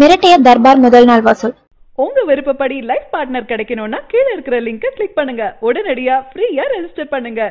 மிரட்டிய தர்பார் முதல் நாள் வசூல். உங்க விருப்பப்படி லைஃப் பார்ட்னர் கிடைக்கணும்னா கீழே இருக்கிற லிங்கை கிளிக் பண்ணுங்க. உடனடியா ஃப்ரீயா ரெஜிஸ்டர் பண்ணுங்க.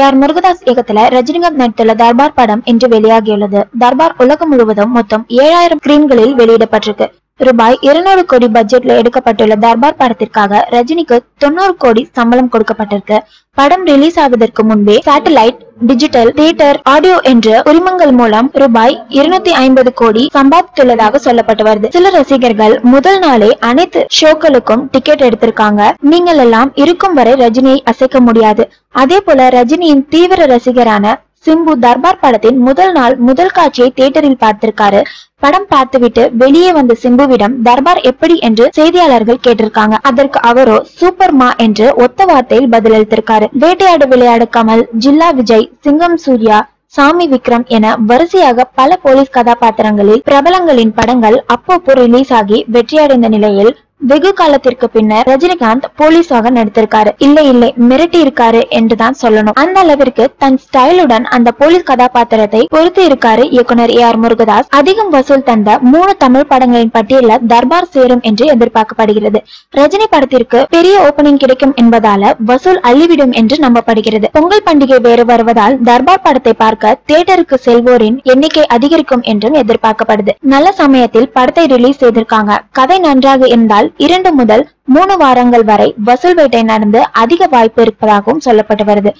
ஏஆர் முருகதாஸ் இயக்கத்துல ரஜினிகாந்த் நடித்துள்ள தர்பார் படம் இன்று வெளியாகியுள்ளது. தர்பார் உலகம் முழுவதும் மொத்தம் 7000 ஸ்கிரீன்களில் வெளியிடப்பட்டிருக்கு. ரூபாய் 200 கோடி பட்ஜெட்ல எடுக்கப்பட்டுள்ள தர்பார் படத்திற்காக ரஜினிக்கு 90 கோடி சம்பளம் கொடுக்கப்பட்டிருக்கு. படம் ரிலீஸ் ஆவதற்கு முன்பே சேட்டலைட், டிஜிட்டல், தியேட்டர், ஆடியோ என்ற உரிமங்கள் மூலம் ரூபாய் 250 கோடி சம்பாதித்துள்ளதாக சொல்லப்பட்டு வருது. சில ரசிகர்கள் முதல் நாளே அனைத்து ஷோக்களுக்கும் டிக்கெட் எடுத்திருக்காங்க. நீங்கள் எல்லாம் இருக்கும் வரை ரஜினியை அசைக்க முடியாது. அதே போல ரஜினியின் தீவிர ரசிகரான சிம்பு தர்பார் படத்தின் முதல் நாள் முதல் காட்சியை தியேட்டரில் பார்த்திருக்காரு. படம் பார்த்துவிட்டு வெளியே வந்த சிம்புவிடம் தர்பார் எப்படி என்று செய்தியாளர்கள் கேட்டிருக்காங்க. அதற்கு அவரோ சூப்பர்மா என்று ஒத்த வார்த்தையில் பதிலளித்திருக்காரு. வேட்டையாடு விளையாடு கமல், ஜில்லா விஜய், சிங்கம் சூர்யா, சாமி விக்ரம் என வரிசையாக பல போலீஸ் கதாபாத்திரங்களில் பிரபலங்களின் படங்கள் அப்பப்போ ரிலீஸ் ஆகி வெற்றியடைந்த நிலையில் வெகு காலத்திற்கு பின்னர் ரஜினிகாந்த் போலீஸாக நடித்திருக்காரு. இல்லை மிரட்டி இருக்காரு என்றுதான் சொல்லணும். அந்த அளவிற்கு தன் ஸ்டைலுடன் அந்த போலீஸ் கதாபாத்திரத்தை பொறுத்து இருக்காரு இயக்குனர் ஏஆர் முருகதாஸ். அதிகம் வசூல் தந்த 3 தமிழ் படங்களின் பட்டியல தர்பார் சேரும் என்று எதிர்பார்க்கப்படுகிறது. ரஜினி படத்திற்கு பெரிய ஓபனிங் கிடைக்கும் என்பதால வசூல் அள்ளிவிடும் என்று நம்பப்படுகிறது. பொங்கல் பண்டிகை வேறு வருவதால் தர்பார் படத்தை பார்க்க தியேட்டருக்கு செல்வோரின் எண்ணிக்கை அதிகரிக்கும் என்றும் எதிர்பார்க்கப்படுது. நல்ல சமயத்தில் படத்தை ரிலீஸ் செய்திருக்காங்க. கதை நன்றாக இருந்தால் 2 முதல் 3 வாரங்கள் வரை வசூல் வேட்டை நடந்து அதிக வாய்ப்பு இருப்பதாகவும் சொல்லப்பட்டு வருது.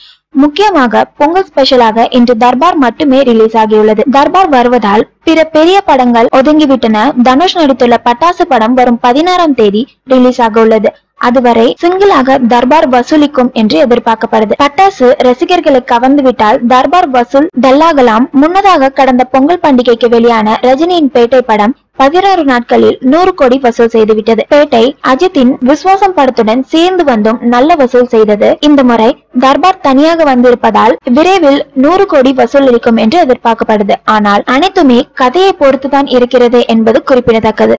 முக்கியமாக பொங்கல் ஸ்பெஷலாக இன்று தர்பார் மட்டுமே ரிலீஸ் ஆகியுள்ளது. தர்பார் வருவதால் பிற பெரிய படங்கள் ஒதுங்கிவிட்டன. தனுஷ் நடித்துள்ள பட்டாசு படம் வரும் 16ஆம் தேதி ரிலீஸ் ஆக உள்ளது. அதுவரை சிங்கிளாக தர்பார் வசூலிக்கும் என்று எதிர்பார்க்கப்படுது. பட்டாசு ரசிகர்களை கவர்ந்துவிட்டால் தர்பார் வசூல் டல்லாகலாம். முன்னதாக கடந்த பொங்கல் பண்டிகைக்கு வெளியான ரஜினியின் பேட்டை படம் 16 நாட்களில் 100 கோடி வசூல் செய்துவிட்டது. பேட்டை அஜித்தின் விசுவாசம் படத்துடன் சேர்ந்து வந்தும் நல்ல வசூல் செய்தது. இந்த முறை தர்பார் தனியாக வந்திருப்பதால் விரைவில் 100 கோடி வசூல் இருக்கும் என்று எதிர்பார்க்கப்படுது. ஆனால் அனைத்துமே கதையை பொறுத்துதான் இருக்கிறது என்பது குறிப்பிடத்தக்கது.